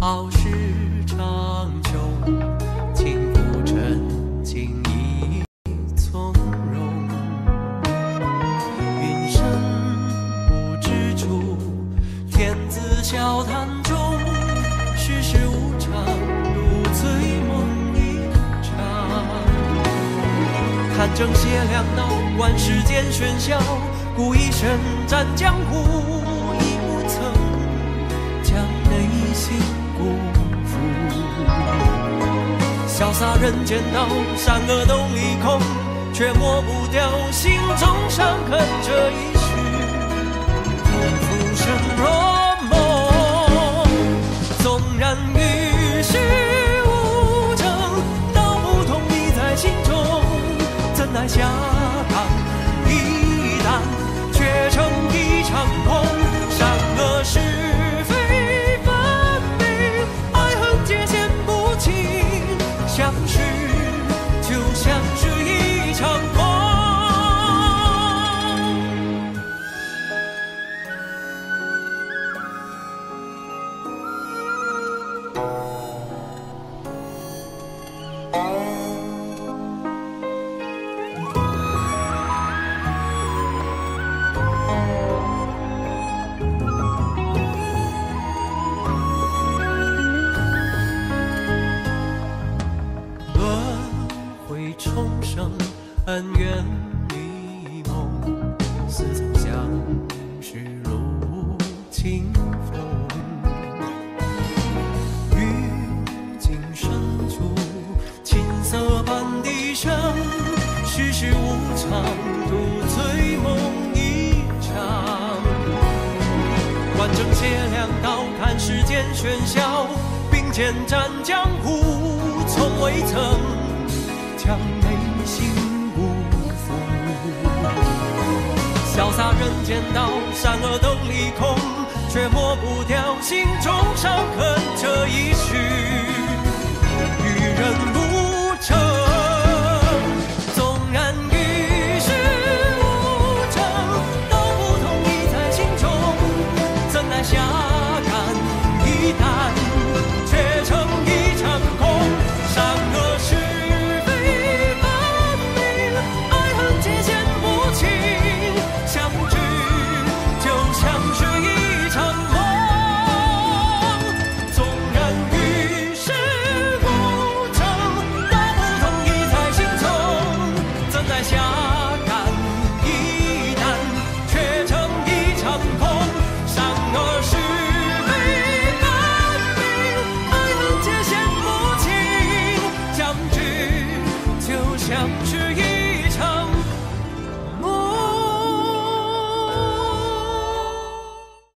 好事长久，情不成敬亦从容。云深不知处，天自笑谈中。世事无常，独醉梦一场。看正邪两道，观世间喧嚣，孤一身战江湖。 心辜负，潇洒人间道，善恶都离空，却抹不掉心中伤痕这一世，浮生若梦，纵然与世无争，道不同你在心中，怎奈下堂一荡，却成一场空，善恶是。 相识就像是一场梦，重生恩怨迷蒙，似曾相识如清风。于今深处，琴瑟伴笛声，世事无常，独醉梦一场。观正邪两道，看世间喧嚣，并肩战江湖，从未曾。 让内心辜负，潇洒人间道，善恶都离空，却抹不掉心中。